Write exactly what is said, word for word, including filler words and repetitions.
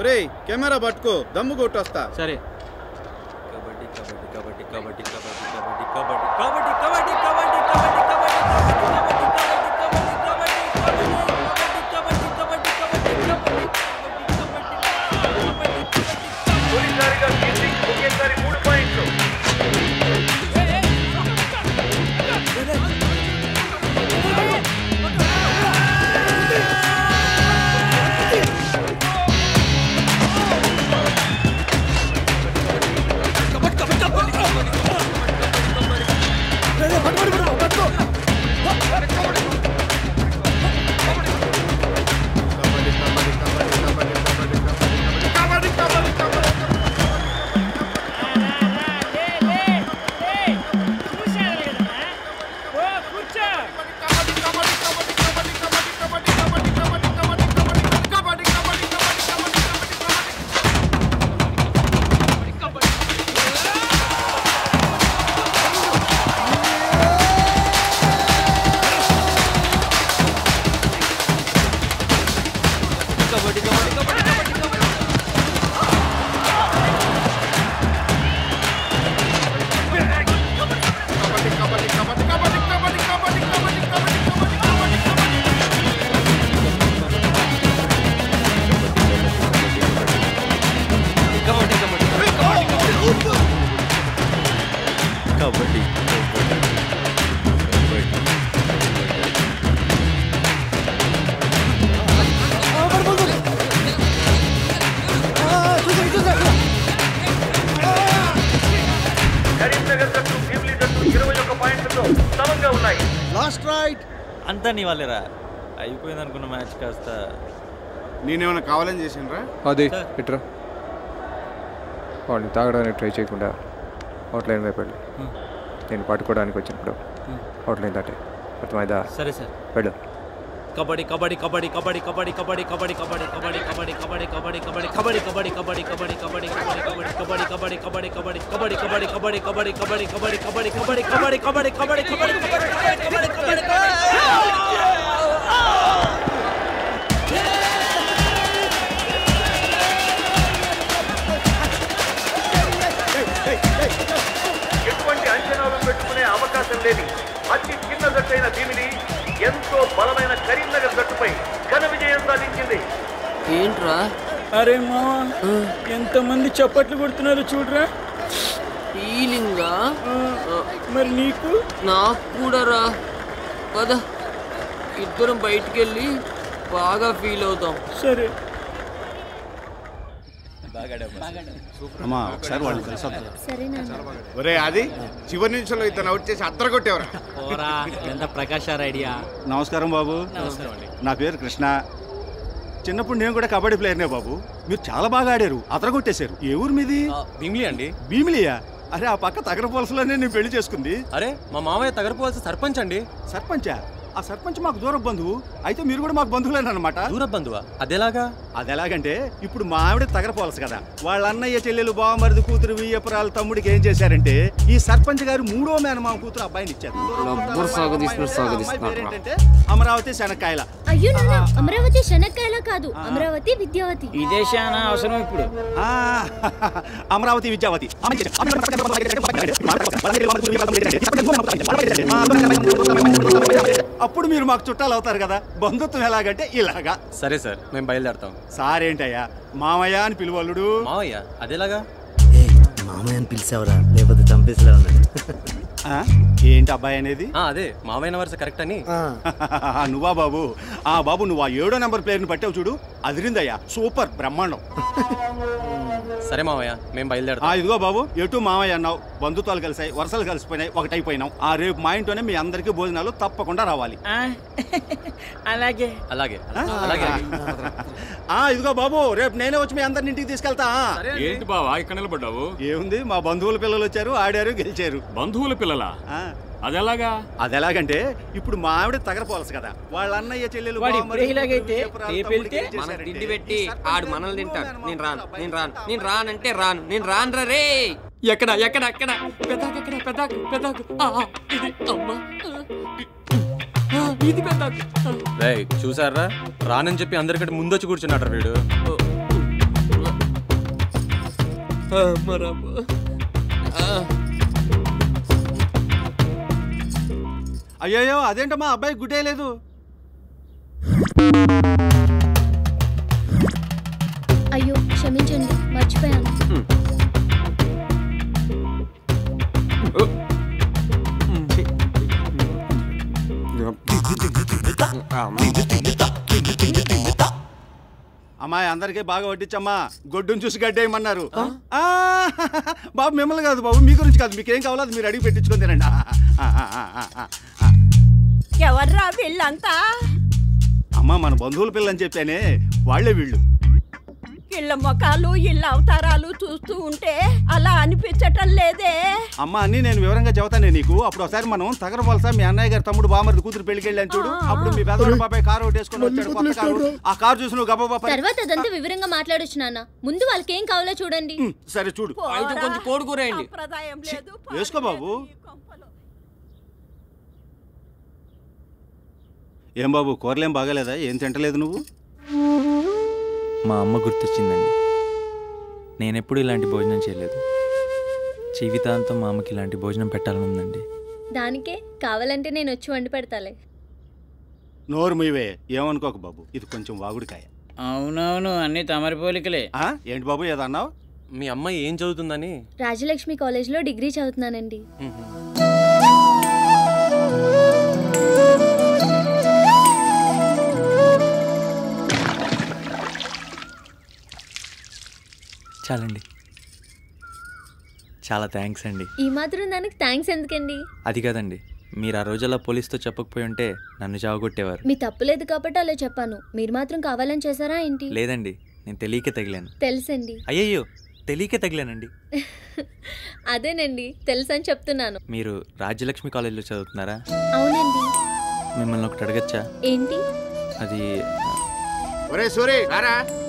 अरे कैमरा पटको दम कोटा सर कबड्डी कबड्डी कबड्डी कबड्डी कबड्डी कबड्डी कबड्डी कबड्डी कबड्डी कबड्डी तागడానికి ట్రై చేయకుండా అవుట్ లైన్ వైపు నేను పట్టుకోవడానికి వచ్చినప్పుడు అవుట్ లైన్ దాటే అర్థమైందా సరే సార్ వెళ్ళు కబడ్డీ కబడ్డీ కబడ్డీ కబడ్డీ కబడ్డీ కబడ్డీ కబడ్డీ కబడ్డీ కబడ్డీ కబడ్డీ కబడ్డీ కబడ్డీ కబడ్డీ కబడ్డీ కబడ్డీ కబడ్డీ కబడ్డీ కబడ్డీ కబడ్డీ కబడ్డీ కబడ్డీ కబడ్డీ కబడ్డీ కబడ్డీ కబడ్డీ కబడ్డీ కబడ్డీ కబడ్డీ కబడ్డీ కబడ్డీ కబడ్డీ కబడ్డీ కబడ్డీ కబడ్డీ కబడ్డీ అవకాశం లేదు అతి చిన్న జట్టైన దీనిని ఎంతో బలమైన కరీంనగర్ జట్టుపై ఘన విజయం సాధించింది ఏంట్రా అరే మావా ఎంతమంది చప్పట్లు కొడుతున్నారు చూడరా ఫీలింగా మరి నీకు నాకు కూడా రా పద ఇద్దరం బయటికి వెళ్ళి బాగా ఫీల్ అవుతాం సరే నమస్కారం బాబు నా పేరు కృష్ణ చిన్నప్పుడు నేను కూడా కబడ్డీ ప్లేయర్నే బాబు మీరు చాలా బాగా ఆడారు అతర కొట్టేశారు ఏ ఊరు మీది భీమిలి అండి భీమిలియా అరే ఆ పక్క తగరపోల్సలోనే నేను పెళ్లి చేసుకుంది అరే మా మామయ్య తగరపోల్స సర్పంచ్ అండి సర్పంచా ఆ సర్పంచ్ మాకు దూర బంధువు అయితే మీరు కూడా మాకు బంధువులేనమాట దూర బంధువా అదేలాగా అదేలాగంటే ఇప్పుడు మా ఆవిడ తగరపోలసు కదా వాళ్ళ అన్నయ్య చెల్లెలు బావమరిది కూతురు వీయపురాలు తమ్ముడికి ఏం చేశారంటే ఈ సర్పంచ్ గారు మూడో మేనమామ కూతురు అబ్బాయిని ఇచ్చారు అమరావతి శనక్కాయల అయ్యో అమరావతి శనక్కాయల కాదు అమరావతి విద్యావతి ఇదే శానా అవసరం ఇప్పుడు అమరావతి విద్యావతి అప్పుడు మీరు మాకు చుట్టాలు అవుతారు కదా బంధుత్వం ఎలాగంటే ఇలాగా సరే సార్ మేము బయలుదేరతాం సార్ ఏంటయ్యా మామయ్య అని పిలువల్లుడు మామయ్య అదేలాగా మామయ్య అని పిలిచేవరా లేకపోతే చంపేసలే ఉంది ఏంటి అబ్బాయి అనేది అదే మామయ్య వరుస కరెక్ట్ అని నువ్వా బాబు ఆ బాబు నువ్వు ఆ ఏడో నెంబర్ ప్లేయర్ని పట్టావు చూడు అదిరిందయ్యా సూపర్ బ్రహ్మాండం సరే మామయ్య మేము బయలుదేరతాం ఇదిగో బాబు ఎటు మామయ్య అన్నావు బంధుత్వాలు కలిసాయి వరుసలు కలిసిపోయినాయి ఒకటైపోయినాం ఆ రేపు మా ఇంట్లోనే మీ అందరికీ భోజనాలు తప్పకుండా రావాలి అలాగే అలాగే అలాగే ఆ ఇదిగో బాబు రేపు నేనే వచ్చి మీ అందరిని ఇంటికి తీసుకెళ్తా ఏంటి బావా ఇక్కడ నిలబడ్డావు ఏముంది మా బంధువుల పిల్లలు వచ్చారు ఆడారు గెలిచారు బంధువుల పిల్లలా అదేలాగా అదేలాగంటే ఇప్పుడు మా ఆవిడ తగరపోలసు కదా వాళ్ళ అన్నయ్య చెల్లెలు రానంటే రాను నేను రాను రే ఎక్కడ ఎక్కడ ఎక్కడ పెద్దాకెక్కడ పెద్దాకు పెద్దాకు ఇది పెద్దాకు చూసారా రానని చెప్పి అందరికంటే ముందొచ్చి కూర్చున్నాడు వీడు అయ్యో అదేంటమ్మా అబ్బాయి గుడ్డేయలేదు. అయ్యో క్షమించండి మర్చిపోయాను. అమ్మాయి అందరికీ బాగా వడ్డించమ్మా, గొడ్డును చూసి గడ్డేయమన్నారు. బాబు మిమ్మల్ని కాదు బాబు, మీ గురించి కాదు, మీకేం కావాలో అది మీరు అడిగి పెట్టించుకొని తినండి. ఎవర్రా వీళ్ళంతా? అమ్మా మన బంధువుల పిల్లని చెప్పానే, వాళ్లే వీళ్ళు. ఇళ్ళ మొఖాలు ఇళ్ళ అవతారాలు చూస్తూ ఉంటే అలా అనిపించటం లేదే. అమ్మా అన్ని నేను వివరంగా చెబుతానే నీకు. అప్పుడు ఒకసారి మనం తగర వలస మీ అన్నయ్య గారి తమ్ముడు బామర్ది కూతురు పెళ్లికి వెళ్ళాను చూడు, అప్పుడు మీ పెద్దవాడు బాబాయ్ కారు ఒకటి వేసుకుని వచ్చాడు, కొత్త కారు. ఆ కారు చూసి నువ్వు గబా తర్వాత అదంతా వివరంగా మాట్లాడొచ్చు నాన్న. ముందు వాళ్ళకి ఏం కావాలో చూడండి. సరే చూడు, కొంచెం కోడికూరండి వేసుకో బాబు. ఏం బాబు కూరలేం బాగాలేదా? ఏం తింటలేదు నువ్వు? మా అమ్మ గుర్తొచ్చిందండి. నేనెప్పుడు ఇలాంటి భోజనం చేయలేదు. జీవితాంతం మా అమ్మకి ఇలాంటి భోజనం పెట్టాలని ఉందండి. దానికే కావాలంటే నేను వచ్చి వండి పెడతాలే. నోరు మీవే, ఏమనుకోకు బాబు, ఇది కొంచెం వాగుడికాయ. అవునవును అన్ని తమరి పోలికలే. ఏంటి బాబు ఏదన్నావు? మీ అమ్మ ఏం చదువుతుందని? రాజలక్ష్మి కాలేజ్లో డిగ్రీ చదువుతున్నానండి. చాలండి, చాలా థ్యాంక్స్ అండి. ఈ మాత్రం దానికి థ్యాంక్స్ ఎందుకండి? అది కాదండి, మీరు ఆ రోజు అలా పోలీసుతో చెప్పకపోయి ఉంటే నన్ను చావగొట్టేవారు. మీ తప్పులేదు కాబట్టి అలా చెప్పాను, మీరు మాత్రం కావాలని చేశారా ఏంటి? లేదండి, నేను తెలియక తగిలాను. తెలుసండి. అయ్యయ్యో తెలియక తగిలానండి. అదేనండి తెలుసు అని చెప్తున్నాను. మీరు రాజ్యలక్ష్మి కాలేజ్లో చదువుతున్నారా? అవునండి. మిమ్మల్ని ఒకటి అడగచ్చా? ఏంటి అది?